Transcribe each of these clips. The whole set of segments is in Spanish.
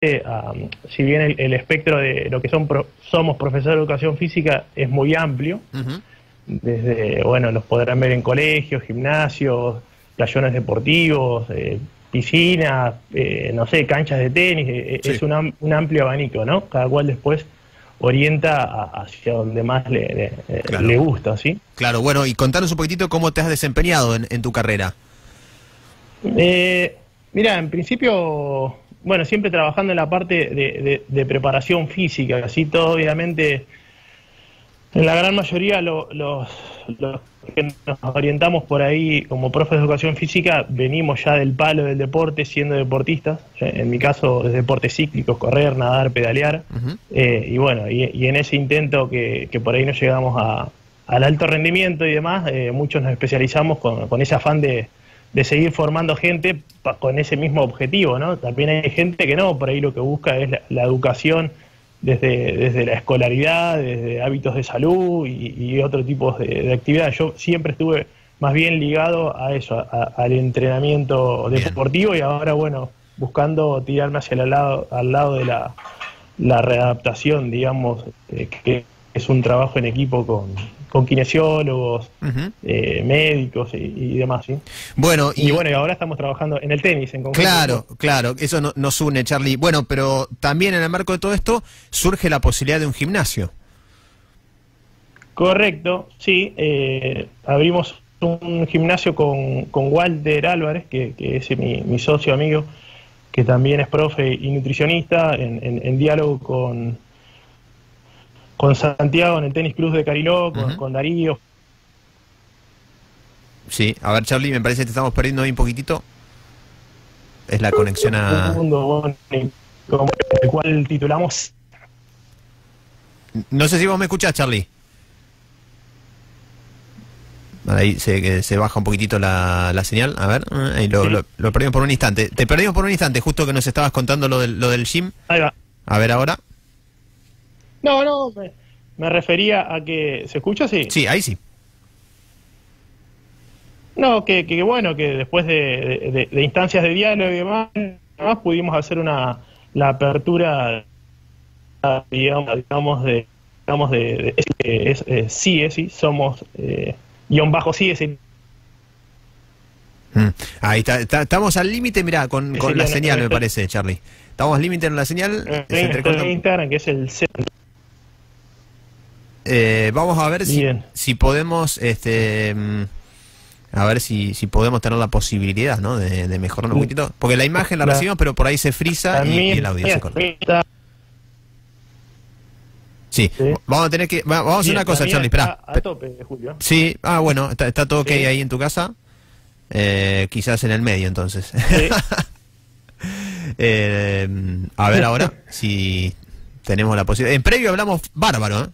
Si bien el espectro de lo que somos profesores de educación física es muy amplio, desde, bueno, los podrán ver en colegios, gimnasios, playones deportivos, piscinas, no sé, canchas de tenis, sí. Es un amplio abanico, ¿no? Cada cual después orienta hacia donde más claro. Le gusta, ¿sí? Claro, bueno, y contanos un poquitito cómo te has desempeñado en tu carrera. Mira, en principio... Bueno, siempre trabajando en la parte de preparación física, así todo, obviamente, en la gran mayoría los que nos orientamos por ahí como profes de educación física, venimos ya del palo del deporte, siendo deportistas, en mi caso de deportes cíclicos, correr, nadar, pedalear, y bueno, y en ese intento que por ahí no llegamos al alto rendimiento y demás, muchos nos especializamos con ese afán de seguir formando gente con ese mismo objetivo, ¿no? También hay gente que no, por ahí lo que busca es la educación desde la escolaridad, desde hábitos de salud y otro tipo de actividades. Yo siempre estuve más bien ligado a eso, al entrenamiento deportivo, y ahora, bueno, buscando tirarme hacia al lado de la readaptación, digamos, que es un trabajo en equipo con kinesiólogos, médicos y demás, ¿sí? Bueno, y ahora estamos trabajando en el tenis en concreto. Claro, claro, eso nos une, Charlie. Bueno, pero también en el marco de todo esto surge la posibilidad de un gimnasio. Correcto, sí. Abrimos un gimnasio con Walter Álvarez, que es mi socio amigo, que también es profe y nutricionista, en diálogo con Santiago en el Tenis Club de Cariló, con Darío. Sí, a ver, Charlie, me parece que te estamos perdiendo ahí un poquitito. Es la conexión a... Con el cual titulamos... No sé si vos me escuchás, Charlie. Ahí se baja un poquitito la señal. A ver, ahí lo perdimos por un instante. Te perdimos por un instante, justo que nos estabas contando lo del gym. Ahí va. A ver ahora. No, me refería a que... ¿Se escucha? Sí. Sí, ahí sí. No, que bueno, que después de instancias de diálogo y demás pudimos hacer la apertura, digamos de CIESI, somos _CIESI. Ahí está, estamos al límite, mirá, con la señal, me parece, Charlie. Estamos al límite en la señal. En Instagram, que es el... vamos a ver si podemos, a ver si podemos tener la posibilidad, ¿no? de mejorar un poquitito, porque la imagen la recibimos, pero por ahí se frisa y el audio se corta. Sí, vamos a tener que, vamos a hacer una cosa, Charlie, espera. A tope, Julio. Sí, bueno, está todo ok ahí en tu casa, quizás en el medio, entonces. Sí. A ver ahora, si tenemos la posibilidad. En previo hablamos bárbaro, ¿eh?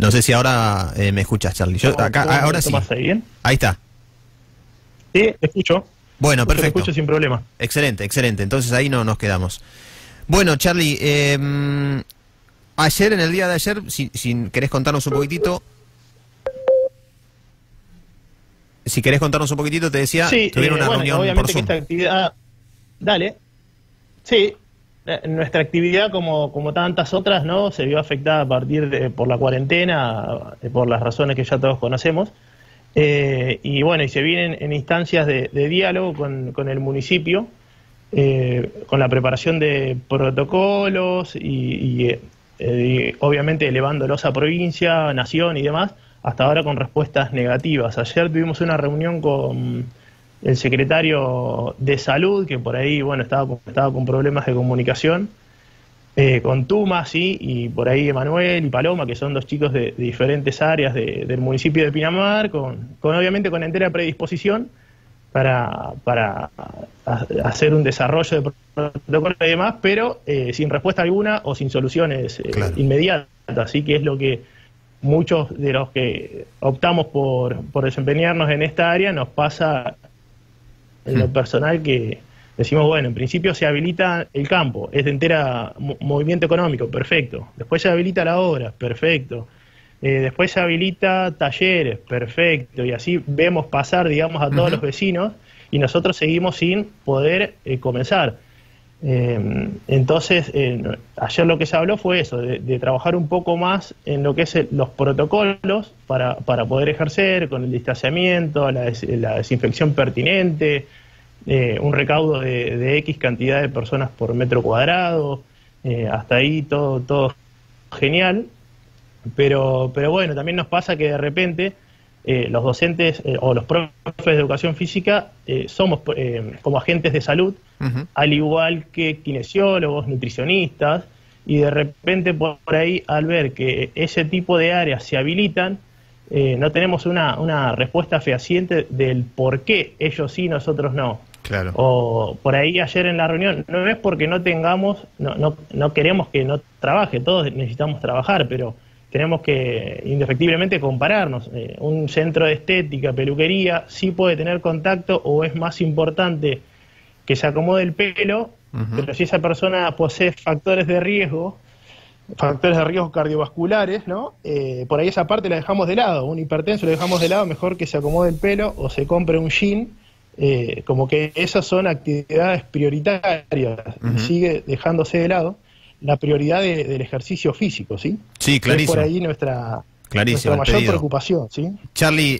No sé si ahora me escuchas, Charlie. Yo acá, ahora sí. Bien? Ahí está. Sí, te escucho. Bueno, perfecto. Te escucho sin problema. Excelente, excelente. Entonces ahí no nos quedamos. Bueno, Charlie, ayer, en el día de ayer, si querés contarnos un poquitito... Si querés contarnos un poquitito, te decía, sí, tuvieron una reunión obviamente por Zoom. Que esta actividad... Dale. Sí. Nuestra actividad, como tantas otras, ¿no?, se vio afectada a partir por la cuarentena, por las razones que ya todos conocemos. Y bueno, y se vienen en instancias de diálogo con el municipio, con la preparación de protocolos y obviamente elevándolos a provincia, nación y demás, hasta ahora con respuestas negativas. Ayer tuvimos una reunión con el secretario de Salud, que por ahí, bueno, estaba con problemas de comunicación, con Tuma, sí, y por ahí Emanuel y Paloma, que son dos chicos de diferentes áreas del municipio de Pinamar, obviamente con entera predisposición para hacer un desarrollo de protocolo y demás, pero sin respuesta alguna o sin soluciones inmediatas, así que es lo que muchos de los que optamos por desempeñarnos en esta área nos pasa... En lo personal, que decimos, bueno, en principio se habilita el campo, es de entera movimiento económico, perfecto. Después se habilita la obra, perfecto. Después se habilita talleres, perfecto. Y así vemos pasar, digamos, a todos los vecinos y nosotros seguimos sin poder comenzar. Entonces, ayer lo que se habló fue eso, de trabajar un poco más en lo que es los protocolos para poder ejercer, con el distanciamiento, la desinfección pertinente, un recaudo de X cantidad de personas por metro cuadrado, hasta ahí todo genial, pero bueno, también nos pasa que de repente los docentes o los profes de educación física somos como agentes de salud, uh-huh, al igual que kinesiólogos, nutricionistas, y de repente por ahí, al ver que ese tipo de áreas se habilitan, no tenemos una respuesta fehaciente del por qué ellos sí, nosotros no. Claro. O por ahí ayer en la reunión, no es porque no tengamos, no queremos que no trabaje, todos necesitamos trabajar, pero tenemos que indefectiblemente compararnos. Un centro de estética, peluquería, sí puede tener contacto, o es más importante que se acomode el pelo, uh-huh, pero si esa persona posee factores de riesgo cardiovasculares, ¿no? Por ahí esa parte la dejamos de lado. Un hipertenso lo dejamos de lado, mejor que se acomode el pelo o se compre un jean. Como que esas son actividades prioritarias, uh-huh, sigue dejándose de lado la prioridad del ejercicio físico, ¿sí? Sí, clarísimo. Es por ahí nuestra mayor preocupación, ¿sí? Charlie,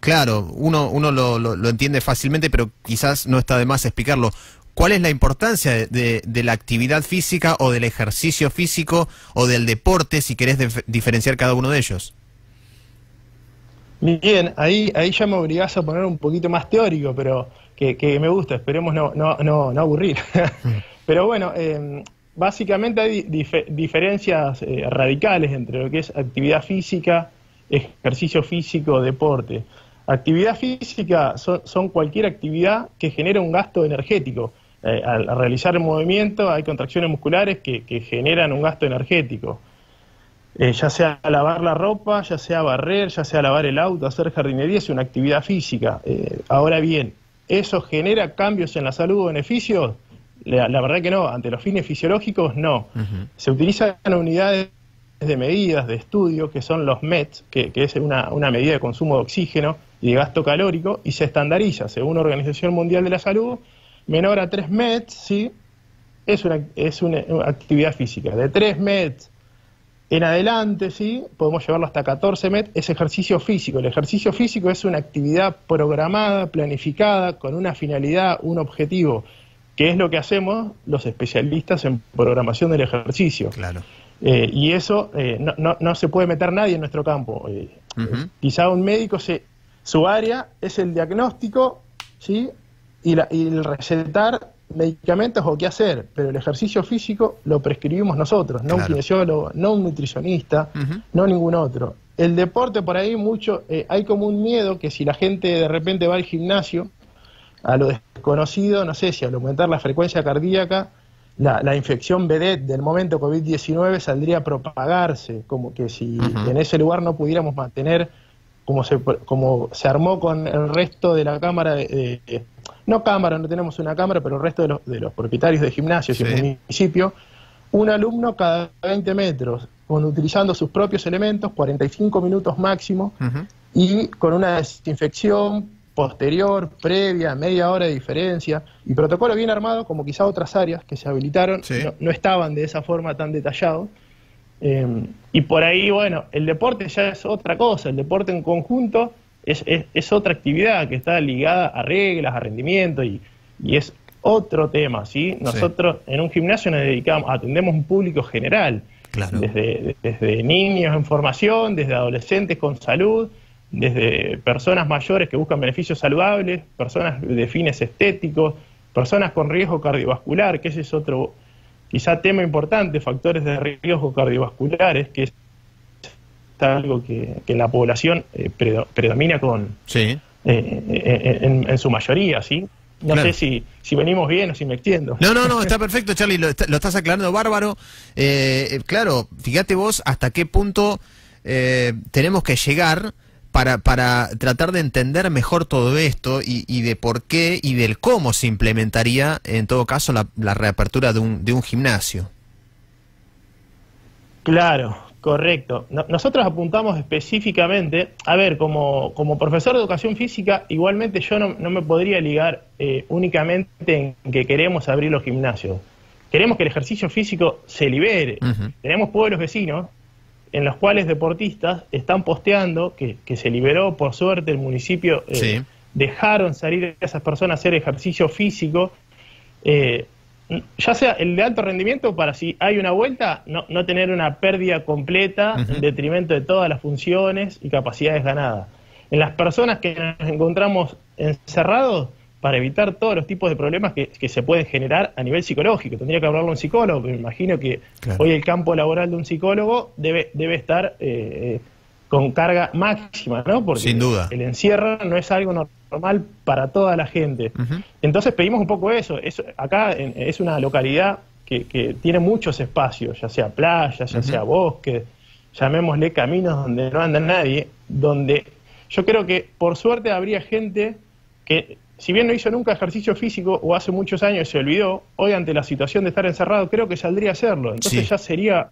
claro, uno lo entiende fácilmente, pero quizás no está de más explicarlo. ¿Cuál es la importancia de la actividad física o del ejercicio físico o del deporte, si querés diferenciar cada uno de ellos? Bien, ahí ya me obligás a poner un poquito más teórico, pero que me gusta, esperemos no aburrir. Pero bueno, básicamente hay diferencias radicales entre lo que es actividad física, ejercicio físico, deporte. Actividad física son cualquier actividad que genera un gasto energético. Al realizar el movimiento hay contracciones musculares que generan un gasto energético. Ya sea lavar la ropa, ya sea barrer, ya sea lavar el auto, hacer jardinería, es una actividad física. Ahora bien, ¿eso genera cambios en la salud o beneficios? La verdad que no, ante los fines fisiológicos no. Uh-huh. Se utilizan unidades de medidas de estudio que son los METs, que es una medida de consumo de oxígeno y de gasto calórico, y se estandariza, según la Organización Mundial de la Salud, menor a 3 METs, ¿sí? es una actividad física. De 3 METs en adelante, ¿sí? Podemos llevarlo hasta 14 METs, es ejercicio físico. El ejercicio físico es una actividad programada, planificada, con una finalidad, un objetivo, que es lo que hacemos los especialistas en programación del ejercicio. Claro. Y eso no se puede meter nadie en nuestro campo. Uh-huh. Quizá un médico, su área es el diagnóstico, ¿sí? y el recetar medicamentos o qué hacer, pero el ejercicio físico lo prescribimos nosotros, no, claro, un kinesiólogo, no un nutricionista, uh-huh, no ningún otro. El deporte por ahí mucho, hay como un miedo que si la gente de repente va al gimnasio, a lo desconocido, no sé si al aumentar la frecuencia cardíaca, la infección vedette del momento COVID-19 saldría a propagarse, como que si, uh-huh, en ese lugar no pudiéramos mantener, como se armó con el resto de la cámara, no tenemos una cámara, pero el resto de los propietarios de gimnasios, sí, y el municipio, un alumno cada 20 metros, utilizando sus propios elementos, 45 minutos máximo, uh-huh, y con una desinfección posterior, previa, media hora de diferencia, y protocolo bien armado, como quizá otras áreas que se habilitaron, sí, no estaban de esa forma tan detallado. Y por ahí, bueno, el deporte ya es otra cosa, el deporte en conjunto es otra actividad que está ligada a reglas, a rendimiento, y es otro tema, ¿sí? Nosotros, sí, en un gimnasio nos dedicamos, atendemos un público general, claro, desde niños en formación, desde adolescentes con salud, desde personas mayores que buscan beneficios saludables, personas de fines estéticos, personas con riesgo cardiovascular, que ese es otro quizá tema importante, factores de riesgo cardiovasculares, que es algo que en la población predomina con, sí, en su mayoría, ¿sí? No, claro, sé si venimos bien o si me extiendo. No, está perfecto, Charlie, lo estás aclarando bárbaro. Claro, fíjate vos hasta qué punto tenemos que llegar para tratar de entender mejor todo esto y de por qué y del cómo se implementaría, en todo caso, la reapertura de un gimnasio. Claro, Correcto. Nosotros apuntamos específicamente, a ver, como profesor de educación física, igualmente yo no me podría ligar únicamente en que queremos abrir los gimnasios. Queremos que el ejercicio físico se libere. Uh-huh. Tenemos pueblos vecinos en los cuales deportistas están posteando que se liberó, por suerte, el municipio, sí, dejaron salir a esas personas a hacer ejercicio físico, ya sea el de alto rendimiento, para si hay una vuelta, no tener una pérdida completa, uh-huh, en detrimento de todas las funciones y capacidades ganadas. En las personas que nos encontramos encerrados, para evitar todos los tipos de problemas que se pueden generar a nivel psicológico. Tendría que hablarlo un psicólogo, pero me imagino que, claro, hoy el campo laboral de un psicólogo debe estar con carga máxima, ¿no? Porque sin duda el encierro no es algo normal para toda la gente. Uh-huh. Entonces pedimos un poco eso. Acá es una localidad que tiene muchos espacios, ya sea playa, ya, uh-huh, sea bosque, llamémosle caminos donde no anda nadie, donde yo creo que por suerte habría gente que, si bien no hizo nunca ejercicio físico o hace muchos años se olvidó, hoy ante la situación de estar encerrado creo que saldría a hacerlo. Entonces, sí, ya sería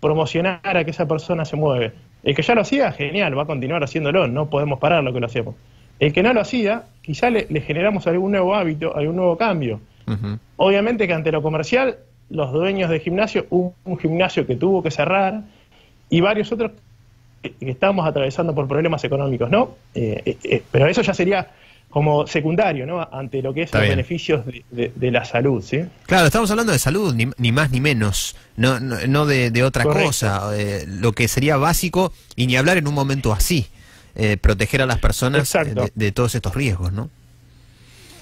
promocionar a que esa persona se mueve. El que ya lo hacía, genial, va a continuar haciéndolo, no podemos parar lo que lo hacemos. El que no lo hacía, quizá le generamos algún nuevo hábito, algún nuevo cambio. Uh-huh. Obviamente que ante lo comercial, los dueños de gimnasio, un gimnasio que tuvo que cerrar y varios otros que estamos atravesando por problemas económicos, ¿no? Pero eso ya sería como secundario, ¿no? Ante lo que es los beneficios de la salud, ¿sí? Claro, estamos hablando de salud, ni más ni menos, no de otra, correcto, cosa, lo que sería básico, y ni hablar en un momento así, proteger a las personas de todos estos riesgos, ¿no?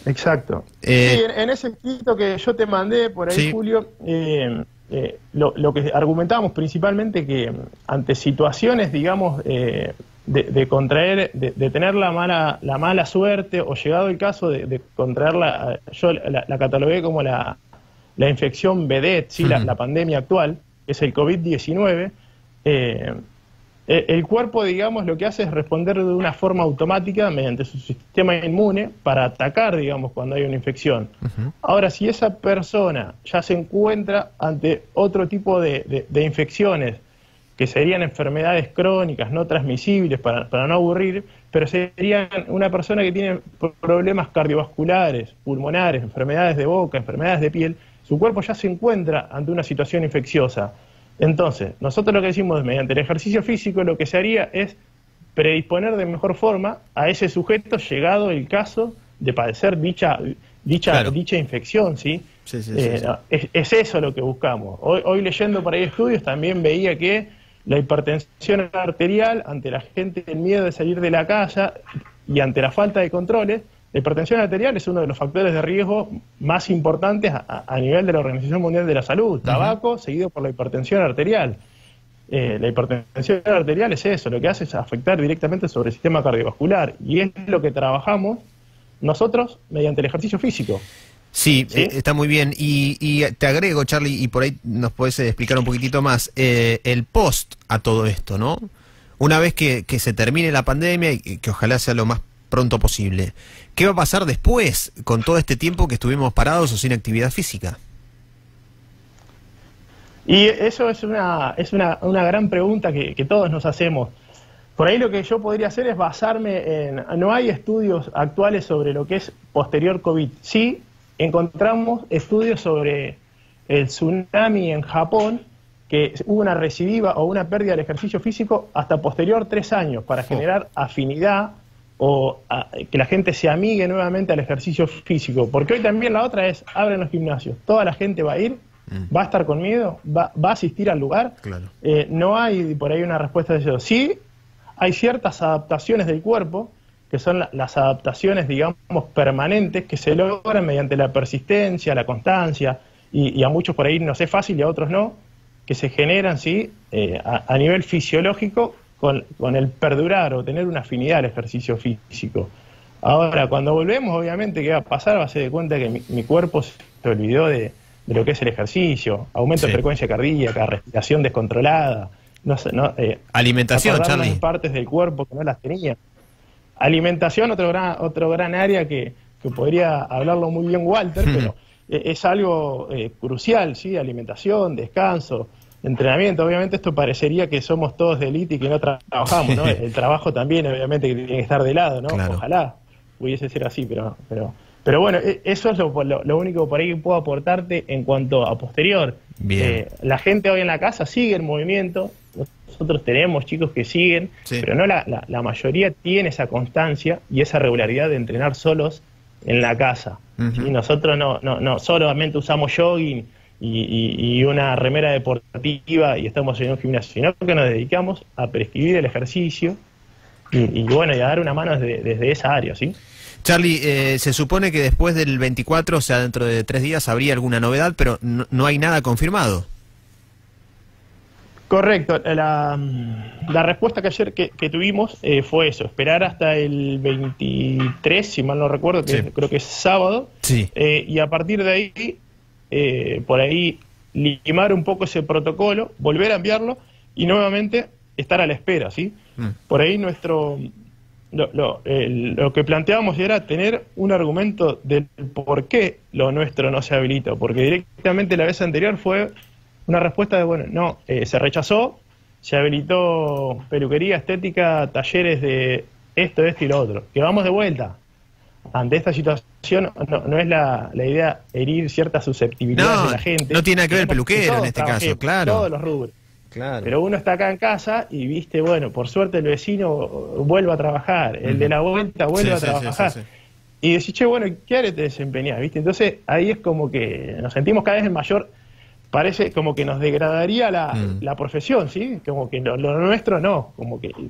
Exacto. Sí, en ese escrito que yo te mandé por ahí, sí, Julio, lo que argumentamos principalmente que ante situaciones, digamos, de contraer, de tener la mala suerte, o llegado el caso de contraerla, yo la catalogué como la infección vedette, ¿sí? Uh-huh. la pandemia actual, que es el COVID-19, el cuerpo, digamos, lo que hace es responder de una forma automática mediante su sistema inmune para atacar, digamos, cuando hay una infección. Uh-huh. Ahora, si esa persona ya se encuentra ante otro tipo de infecciones, que serían enfermedades crónicas, no transmisibles, para no aburrir, pero serían una persona que tiene problemas cardiovasculares, pulmonares, enfermedades de boca, enfermedades de piel, su cuerpo ya se encuentra ante una situación infecciosa. Entonces, nosotros lo que decimos, mediante el ejercicio físico, lo que se haría es predisponer de mejor forma a ese sujeto llegado el caso de padecer dicha infección, ¿sí? Sí. Es eso lo que buscamos. Hoy leyendo por ahí estudios también veía que la hipertensión arterial, ante la gente, el miedo de salir de la casa y ante la falta de controles, la hipertensión arterial es uno de los factores de riesgo más importantes a nivel de la Organización Mundial de la Salud. Tabaco, uh-huh, seguido por la hipertensión arterial. La hipertensión arterial es eso, lo que hace es afectar directamente sobre el sistema cardiovascular, y es lo que trabajamos nosotros mediante el ejercicio físico. Sí, está muy bien. Y te agrego, Charlie, y por ahí nos podés explicar un poquitito más, el post a todo esto, ¿no? Una vez que se termine la pandemia, y que ojalá sea lo más pronto posible, ¿qué va a pasar después con todo este tiempo que estuvimos parados o sin actividad física? Y eso es una gran pregunta que todos nos hacemos. Por ahí lo que yo podría hacer es basarme en... No hay estudios actuales sobre lo que es posterior COVID. Sí, encontramos estudios sobre el tsunami en Japón, que hubo una recidiva o una pérdida del ejercicio físico hasta posterior 3 años, para generar afinidad o que la gente se amigue nuevamente al ejercicio físico. Porque hoy también la otra es, abren los gimnasios, toda la gente va a ir, va a estar con miedo, va a asistir al lugar. Claro. No hay por ahí una respuesta de eso. Sí, hay ciertas adaptaciones del cuerpo, que son las adaptaciones, digamos, permanentes, que se logran mediante la persistencia, la constancia, y a muchos por ahí nos es fácil y a otros no, que se generan, sí, a nivel fisiológico, con el perdurar o tener una afinidad al ejercicio físico. Ahora, cuando volvemos, obviamente, ¿qué va a pasar? Va a ser de cuenta que mi cuerpo se olvidó de lo que es el ejercicio, aumento, sí, de frecuencia cardíaca, respiración descontrolada, alimentación, Charlie, partes del cuerpo que no las tenía. Alimentación, otro gran área que podría hablarlo muy bien Walter, pero es algo crucial, ¿sí? Alimentación, descanso, entrenamiento. Obviamente esto parecería que somos todos de élite y que no trabajamos, ¿no? El trabajo también, obviamente, que tiene que estar de lado, ¿no? Claro. Ojalá pudiese ser así, pero bueno, eso es lo único por ahí que puedo aportarte en cuanto a posterior. Bien. La gente hoy en la casa sigue el movimiento. Nosotros tenemos chicos que siguen, sí, pero no la mayoría tiene esa constancia y esa regularidad de entrenar solos en la casa. Uh-huh. ¿Sí? Nosotros no solamente usamos jogging y una remera deportiva y estamos en un gimnasio, sino que nos dedicamos a prescribir el ejercicio y bueno, y a dar una mano desde esa área, ¿sí? Charlie, se supone que después del 24, o sea, dentro de 3 días, habría alguna novedad, pero no hay nada confirmado. Correcto. La respuesta que ayer que tuvimos fue eso, esperar hasta el 23, si mal no recuerdo, que sí, creo que es sábado, sí, y a partir de ahí, por ahí, limar un poco ese protocolo, volver a enviarlo y nuevamente estar a la espera, ¿sí? Mm. Por ahí lo que planteábamos era tener un argumento del por qué lo nuestro no se habilita, porque directamente la vez anterior fue una respuesta de, bueno, no, se rechazó, se habilitó peluquería, estética, talleres de esto y lo otro. Que vamos de vuelta. Ante esta situación no es la idea herir ciertas susceptibilidades de la gente. No tiene nada que ver el peluquero en este caso, claro. Todos los rubros. Claro. Pero uno está acá en casa y viste, bueno, por suerte el vecino vuelve a trabajar, el de la vuelta vuelve a trabajar. Sí, sí, sí, sí. Y decís, che, bueno, ¿qué área te desempeñás? ¿Viste? Entonces ahí es como que nos sentimos cada vez en mayor... Parece como que nos degradaría la profesión, ¿sí? Como que lo nuestro no,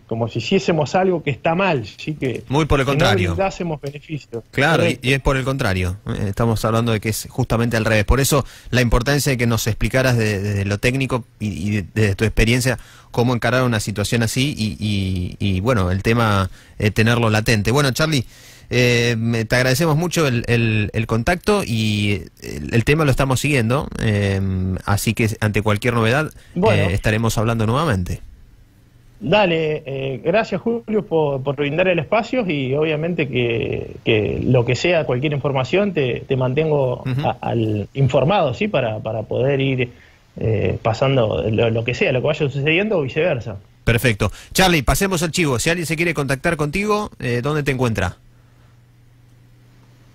como si hiciésemos algo que está mal, ¿sí? Que, muy por el contrario. Que no dásemos beneficios. Claro, y es por el contrario. Estamos hablando de que es justamente al revés. Por eso la importancia de que nos explicaras desde lo técnico y desde tu experiencia cómo encarar una situación así y bueno, el tema tenerlo latente. Bueno, Charlie, te agradecemos mucho el contacto y el tema lo estamos siguiendo, así que ante cualquier novedad, bueno, estaremos hablando nuevamente. Dale, gracias Julio por brindar el espacio y obviamente que lo que sea, cualquier información te mantengo al informado, ¿sí? Para poder ir pasando lo que sea, lo que vaya sucediendo o viceversa. Perfecto. Charlie, pasemos al chivo. Si alguien se quiere contactar contigo, ¿dónde te encuentra?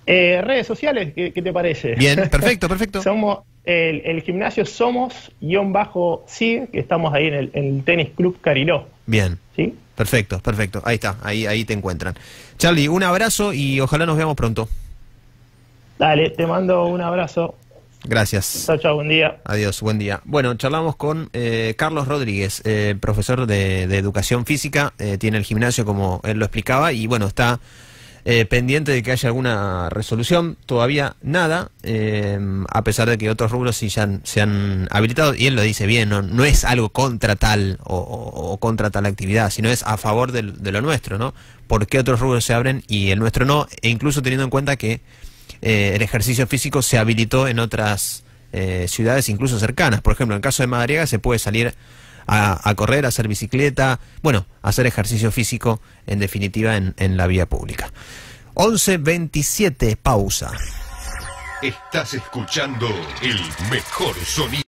Redes sociales, ¿qué te parece? Bien, perfecto. Somos el gimnasio somos_sigue, que estamos ahí en el Tenis Club Cariló. Bien, ¿sí? Perfecto. Ahí está, ahí te encuentran. Charlie, un abrazo y ojalá nos veamos pronto. Dale, te mando un abrazo. Gracias. Chao, buen día. Adiós, buen día. Bueno, charlamos con Carlos Rodríguez, profesor de Educación Física, tiene el gimnasio como él lo explicaba y bueno, está... pendiente de que haya alguna resolución, todavía nada, a pesar de que otros rubros sí ya se han habilitado, y él lo dice bien, no es algo contra tal o contra tal actividad, sino es a favor de lo nuestro, ¿no? ¿Por qué otros rubros se abren y el nuestro no? E incluso teniendo en cuenta que el ejercicio físico se habilitó en otras ciudades incluso cercanas, por ejemplo, en el caso de Madariaga se puede salir a correr, a hacer bicicleta, bueno, hacer ejercicio físico, en definitiva, en la vía pública. 11:27, pausa. Estás escuchando el mejor sonido.